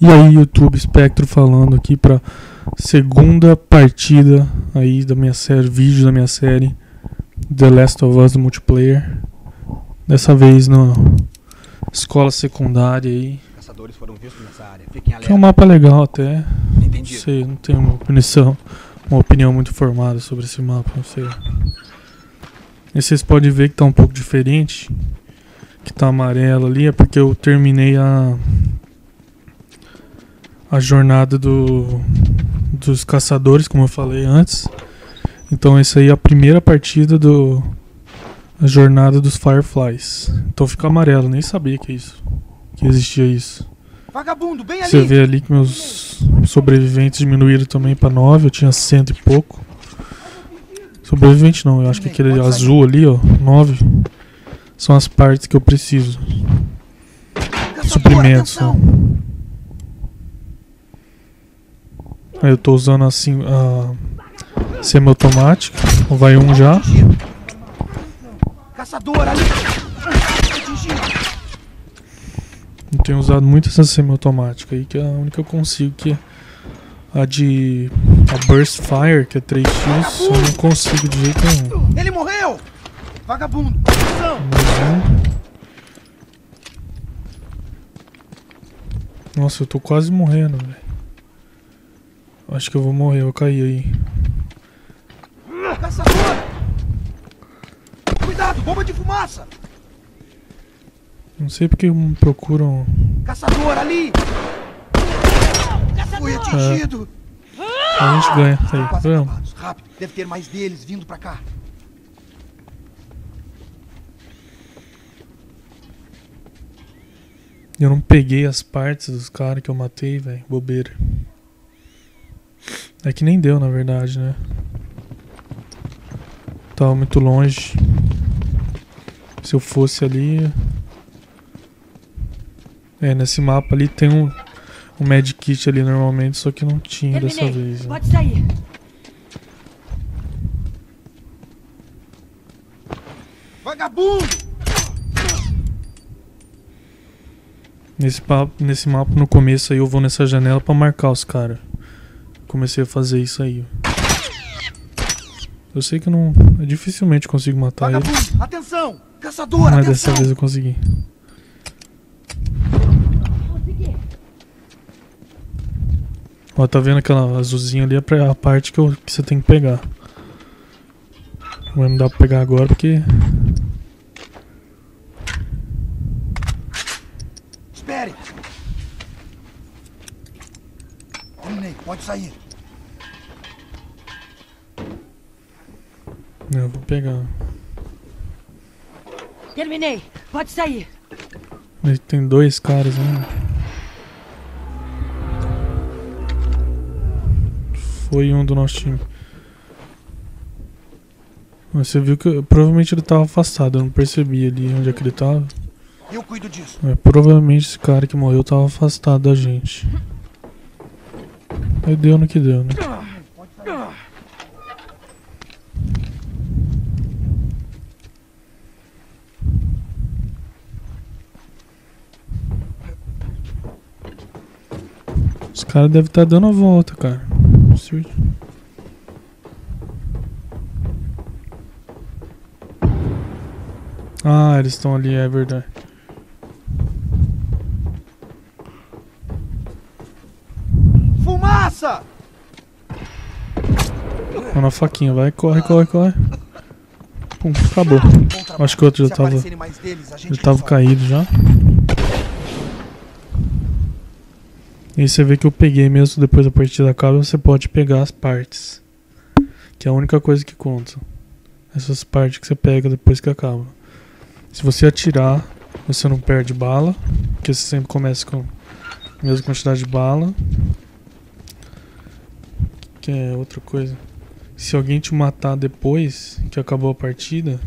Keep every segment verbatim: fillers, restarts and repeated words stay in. E aí, YouTube, Spectro falando aqui pra segunda partida aí da minha série, vídeo da minha série The Last of Us do multiplayer. Dessa vez na escola secundária aí. Caçadores foram vistos nessa área. Fiquem alerta. Que é um mapa legal até. Entendi. Não sei, não tenho uma opinião, uma opinião muito formada sobre esse mapa, não sei. E vocês podem ver que tá um pouco diferente. Que tá amarelo ali é porque eu terminei a a jornada do, dos caçadores, como eu falei antes. Então essa aí é a primeira partida do a jornada dos Fireflies. Então fica amarelo, nem sabia que isso, que existia isso. Vagabundo, bem ali. Você vê ali que meus sobreviventes diminuíram também para nove, eu tinha cento e pouco. Sobrevivente não, eu acho que aquele azul ali, ó, nove. São as partes que eu preciso. Suprimentos. Aí eu tô usando assim a semi-automática. Vai um já. Eu tenho usado muito essa semi-automática aí, que é a única que eu consigo, que é a de a Burst Fire, que é três tiros, eu não consigo de jeito nenhum. Ele morreu! Vagabundo! Nossa, eu tô quase morrendo, velho. Acho que eu vou morrer, eu caí aí. Caçador! Cuidado, bomba de fumaça! Não sei porque procuram. Caçador ali! Caçador! Foi atingido! É. A gente ganha, aí, vamos. Rápido, deve ter mais deles vindo pra cá. Eu não peguei as partes dos caras que eu matei, velho, bobeira. É que nem deu, na verdade, né? Tava muito longe. Se eu fosse ali... É, nesse mapa ali tem um, um medkit ali normalmente, só que não tinha. Terminei. Dessa vez. Né? Pode sair. Vagabundo! Nesse, papo, nesse mapa, no começo, aí eu vou nessa janela pra marcar os caras. Comecei a fazer isso aí. Eu sei que eu não... Eu dificilmente consigo matar ele. Atenção! Caçador, mas atenção! Dessa vez eu consegui. consegui. Ó, tá vendo aquela azulzinha ali? É a parte que, eu, que você tem que pegar. Não vai me dar pra pegar agora porque... Espere! Pode sair. Eu vou pegar. Terminei. Pode sair. Tem dois caras, né? Foi um do nosso time. Você viu que eu, provavelmente ele tava afastado. Eu não percebi ali onde é que ele tava. Eu cuido disso. É, provavelmente esse cara que morreu tava afastado da gente. Aí deu no que deu, né? Os caras devem estar dando a volta, cara. Ah, eles estão ali, é verdade. Mano, a faquinha, vai, corre, corre, corre. Pum, acabou. Acho que o outro já tava, já tava caído já. E aí você vê que eu peguei mesmo depois da partida acaba, você pode pegar as partes. Que é a única coisa que conta. Essas partes que você pega depois que acaba. Se você atirar, você não perde bala. Porque você sempre começa com a mesma quantidade de bala. Que é outra coisa. Se alguém te matar depois que acabou a partida,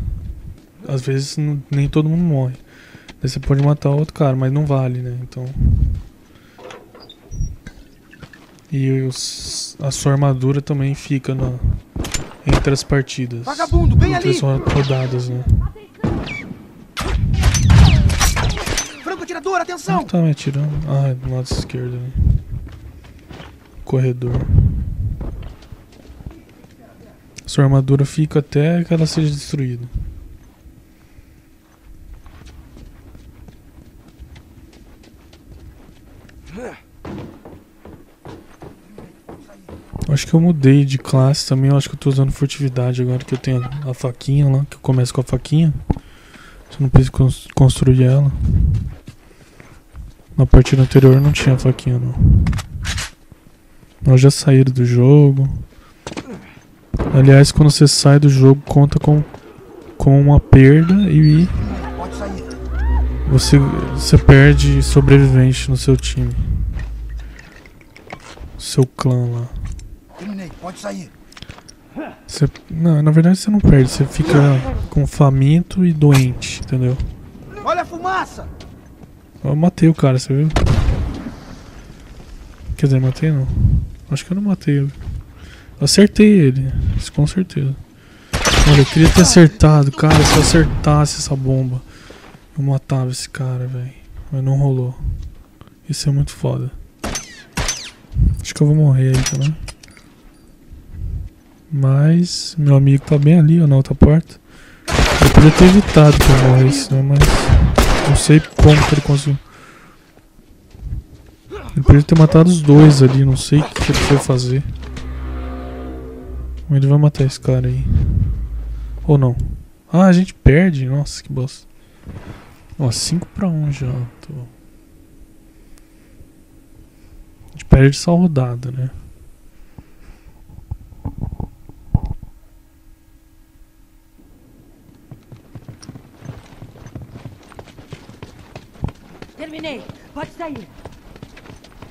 às vezes não, nem todo mundo morre. Aí você pode matar outro cara, mas não vale, né? Então. E os, a sua armadura também fica na, entre as partidas. Vagabundo, bem ali! Entre as rodadas, né? Franco atirador, atenção! Não tá me atirando. Ah, é do lado esquerdo, né? corredor. Sua armadura fica até que ela seja destruída. Acho que eu mudei de classe também, eu acho que eu tô usando furtividade agora que eu tenho a faquinha lá, que eu começo com a faquinha. Você não precisa construir ela. Na partida anterior não tinha faquinha não. Nós já saíram do jogo. Aliás, quando você sai do jogo conta com, com uma perda e você, você perde sobrevivente no seu time. Seu clã lá. Pode sair. Você, não, na verdade você não perde, você fica com faminto e doente, entendeu? Olha a fumaça! Eu matei o cara, você viu? Quer dizer, matei não. Acho que eu não matei ele. Acertei ele, isso com certeza. Olha, eu queria ter acertado, cara, se eu acertasse essa bomba, eu matava esse cara, velho. Mas não rolou. Isso é muito foda. Acho que eu vou morrer aí também. Mas meu amigo tá bem ali, ó, na outra porta. Eu podia ter evitado que eu morresse, né? Mas não sei como que ele conseguiu. Ele podia ter matado os dois ali, não sei o que ele foi fazer. Mas ele vai matar esse cara aí. Ou não. Ah, a gente perde? Nossa, que bosta. Ó, cinco pra um já. Tô... A gente perde só rodada, né? Pode sair.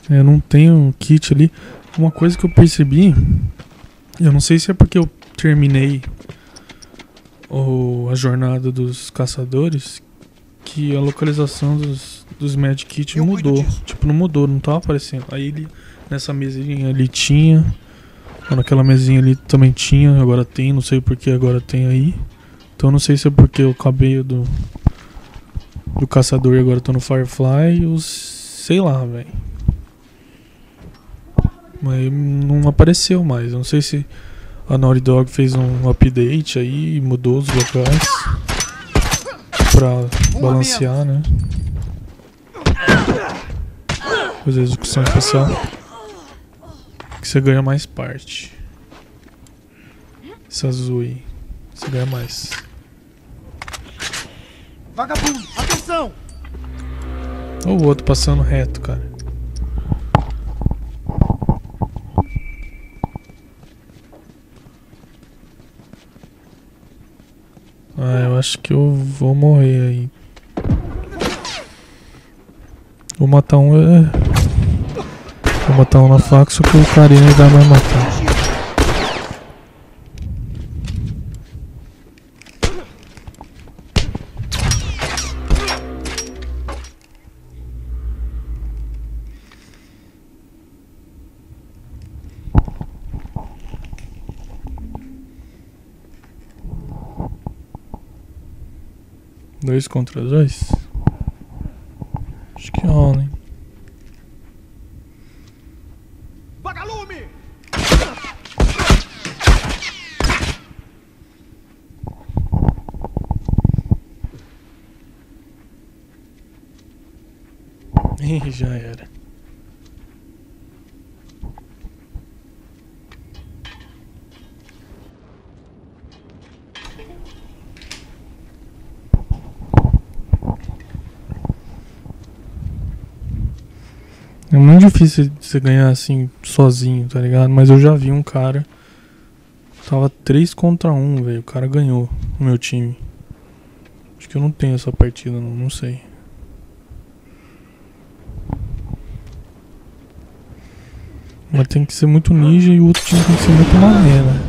Eu não tenho kit ali. Uma coisa que eu percebi, eu não sei se é porque eu terminei o, a jornada dos caçadores, que a localização dos, dos Magic Kit mudou. Tipo, não mudou, não tava aparecendo. Aí ele, nessa mesinha ali tinha, naquela mesinha ali também tinha, agora tem, não sei porque agora tem aí. Então não sei se é porque eu acabei do... do caçador e agora tô no Firefly, os sei lá, velho. Mas não apareceu mais. Eu não sei se a Naughty Dog fez um update aí e mudou os locais pra balancear, né? Fazer a execução especial. Que você ganha mais parte. Essa azul aí. Você ganha mais. Vagabundo, atenção! Olha o outro passando reto, cara. Ah, eu acho que eu vou morrer aí. Vou matar um... É... Vou matar um na faca, só que o carinha ainda vai matar. Dois contra dois? Acho que rola, hein? Vagalume! Ih, já era. É muito difícil você ganhar assim, sozinho, tá ligado? Mas eu já vi um cara, tava três contra um, velho, o cara ganhou o meu time. Acho que eu não tenho essa partida não, não sei. Mas tem que ser muito ninja e o outro time tem que ser muito mané, né?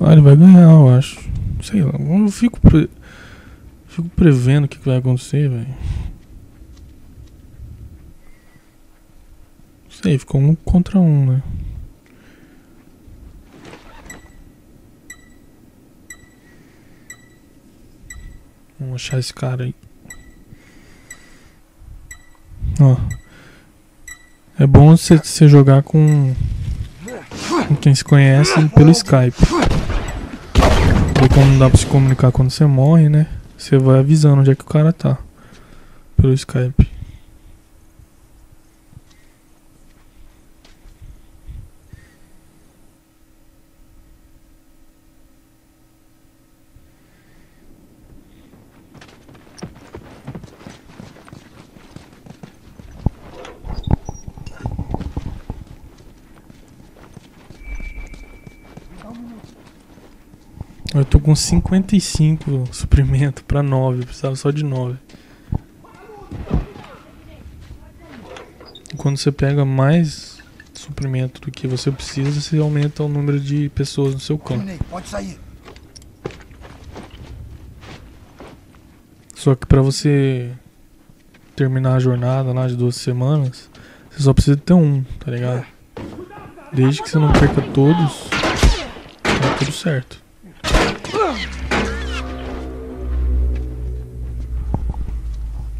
Ah, ele vai ganhar, eu acho. Sei lá, eu fico, pre... fico prevendo o que vai acontecer, velho. Sei, ficou um contra um, né? Vamos achar esse cara aí. Ó, É bom você jogar com, com quem se conhece pelo Skype. Porque como não dá pra se comunicar quando você morre, né? Você vai avisando onde é que o cara tá pelo Skype. Eu tô com cinquenta e cinco suprimento pra nove, eu precisava só de nove. E quando você pega mais suprimento do que você precisa, você aumenta o número de pessoas no seu campo. Pode sair. Só que pra você terminar a jornada lá de doze semanas, você só precisa ter um, tá ligado? Desde que você não perca todos, tá tudo certo.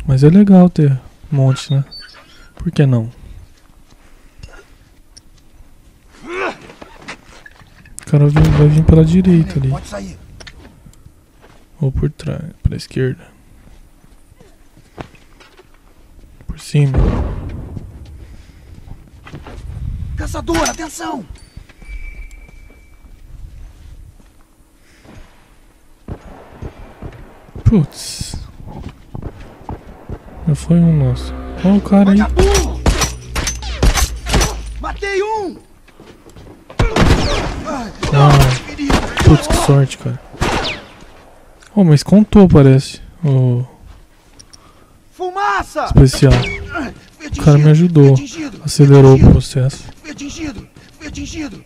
Mas é legal ter um monte, né? Por que não? O cara vai vir pela direita ali. Ou por trás, pela esquerda. Por cima. Caçador, atenção! Putz. Já foi um nosso. Olha o cara aí. Matei um! Ah, putz, que sorte, cara. Oh, mas contou, parece. Oh. Fumaça! Especial. O cara me ajudou. Acelerou o processo. Fui atingido! Fui atingido!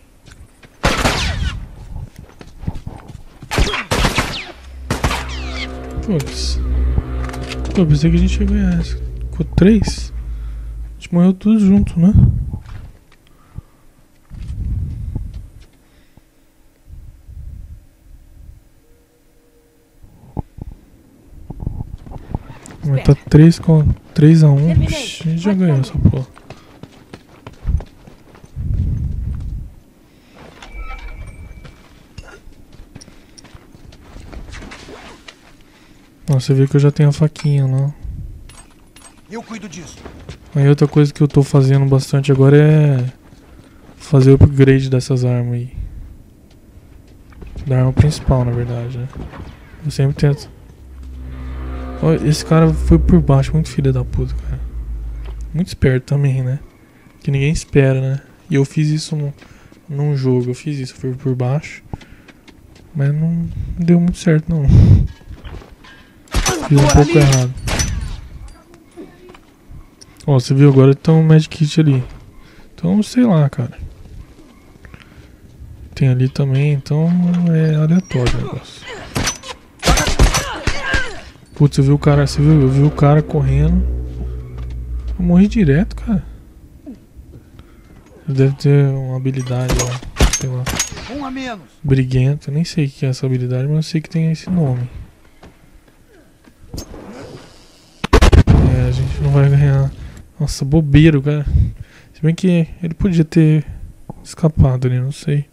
Putz. Pô, pensei que a gente ia ganhar essa. Ficou três? A gente morreu tudo junto, né? Mas tá três com três a um. A gente já ganhou essa porra. Você vê que eu já tenho a faquinha lá. Eu cuido disso. Aí outra coisa que eu tô fazendo bastante agora é fazer o upgrade dessas armas aí. Da arma principal, na verdade, né? Eu sempre tento. Olha, esse cara foi por baixo, muito filho da puta, cara. Muito esperto também, né? Que ninguém espera, né? E eu fiz isso num, num jogo, eu fiz isso, eu fui por baixo. Mas não deu muito certo, não. Fiz um pouco errado. Ó, você viu agora? Tem um Magic Kit ali. Então, sei lá, cara. Tem ali também, então é aleatório o negócio. Putz, você viu o cara? Você viu? Eu vi o cara correndo. Eu morri direto, cara. Ele deve ter uma habilidade lá, sei lá. Briguento, eu nem sei o que é essa habilidade, mas eu sei que tem esse nome. Não vai ganhar. Nossa, bobeiro, cara. Se bem que ele podia ter escapado ali, não sei.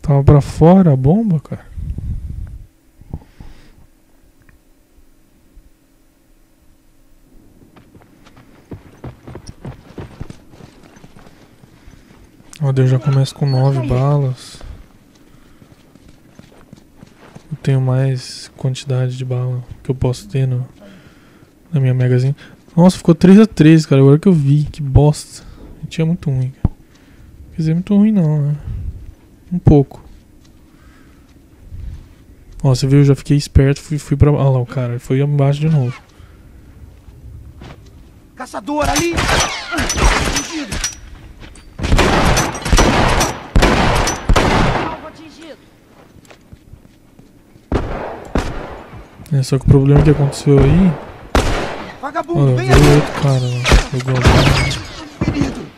Tava pra fora a bomba, cara. Ó, Deus, já começa com nove balas. Eu tenho mais quantidade de bala que eu posso ter no... Na minha megazinha. Nossa, ficou três a três, cara. Agora que eu vi. Que bosta. A gente é muito ruim, cara. Quer dizer, muito ruim não, né? Um pouco. Ó, você viu? Eu já fiquei esperto. Fui, fui pra... Olha lá o cara. Foi abaixo de novo. Caçador ali! Atingido! Alvo atingido! É, só que o problema que aconteceu aí... Vagabundo, vem aqui! Olha, veio outro cara.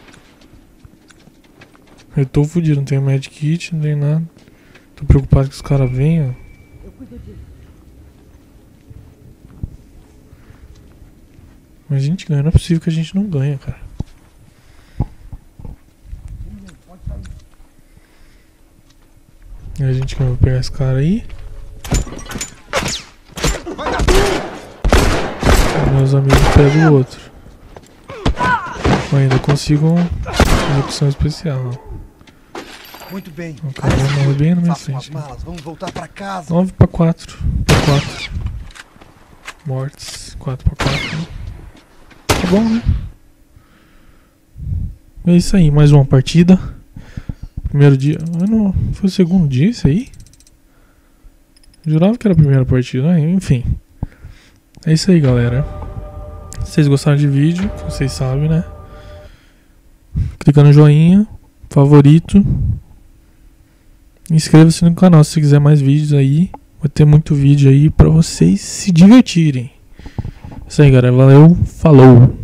Eu tô fudido, não tenho Magic Kit, não tem nada. Tô preocupado que os caras venham. Mas a gente ganha, não é possível que a gente não ganhe, cara. A gente ganha, vou pegar esse cara aí. Meus amigos pegam o outro. Eu ainda consigo uma opção especial. Muito bem. O cara morre bem na minha frente. Vamos voltar pra casa. nove para quatro. quatro. Mortes. quatro para quatro. Né? Tá bom, né? É isso aí. Mais uma partida. Primeiro dia. Ah, não. Foi o segundo dia isso aí? Eu jurava que era a primeira partida. Ah, enfim. É isso aí, galera. Se vocês gostaram de vídeo, vocês sabem, né? Clica no joinha. Favorito. Inscreva-se no canal se quiser mais vídeos aí. Vai ter muito vídeo aí pra vocês se divertirem. É isso aí, galera. Valeu. Falou.